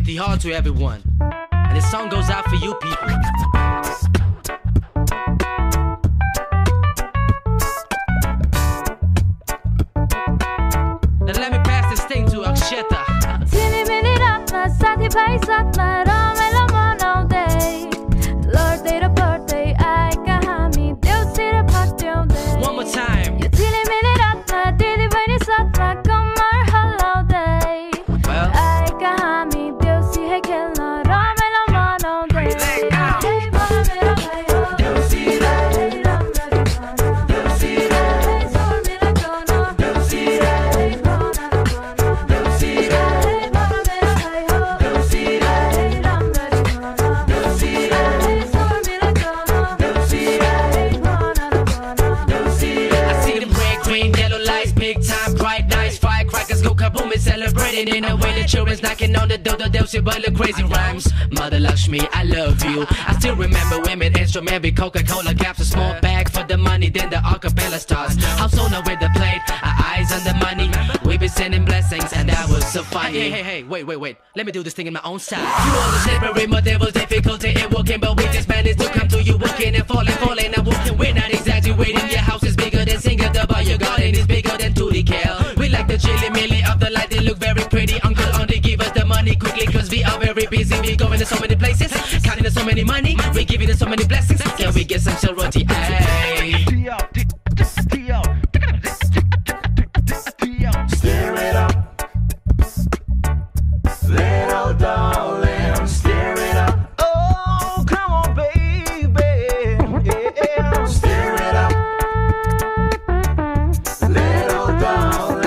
Happy Tihar to everyone. And this song goes out for you people. Lord, tera birthday I kahami deu tera birthday day. One more time. You dile mere ratna dile bani satma kamar hello day. Well, I kahami deu si hai kelna ramela mano day. Hey mama mera bhaiyo deu si hai ramela mano deu si hai zor mera kono deu si hai kono deu si hai mama mera bhaiyo deu si hai celebrating in a way the children's knocking on the door. The devil shit but the crazy rhymes. Mother Lakshmi, I love you. I still remember women instrument with Coca-Cola caps, a small bag for the money, then the acapella stars. House on with the plate, our eyes on the money. We been sending blessings and that was so funny. Hey, wait. Let me do this thing in my own style. You all the separate, but there was difficulty in walking, but we just managed to come to you walking and falling and walking. We're not exaggerating. Your house is bigger than Singapore, the bar your garden is bigger than Tutical. We like the chili milli of the light. Look very pretty, uncle only give us the money quickly, cause we are very busy. We going to so many places, counting to so many money, we giving to so many blessings. Can we get some charity? Stir it up, little darling, stir it up. Oh, come on baby, yeah. Stir it up, little darling.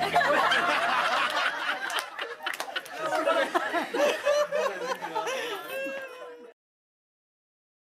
Everybody,